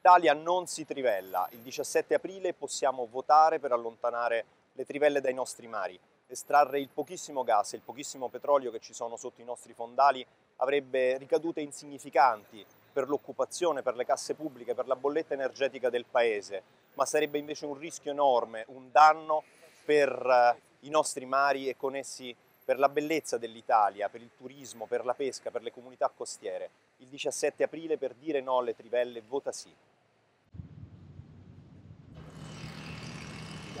L'Italia non si trivella. Il 17 aprile possiamo votare per allontanare le trivelle dai nostri mari. Estrarre il pochissimo gas e il pochissimo petrolio che ci sono sotto i nostri fondali avrebbe ricadute insignificanti per l'occupazione, per le casse pubbliche, per la bolletta energetica del Paese, ma sarebbe invece un rischio enorme, un danno per i nostri mari e con essi per la bellezza dell'Italia, per il turismo, per la pesca, per le comunità costiere. Il 17 aprile per dire no alle trivelle, vota sì.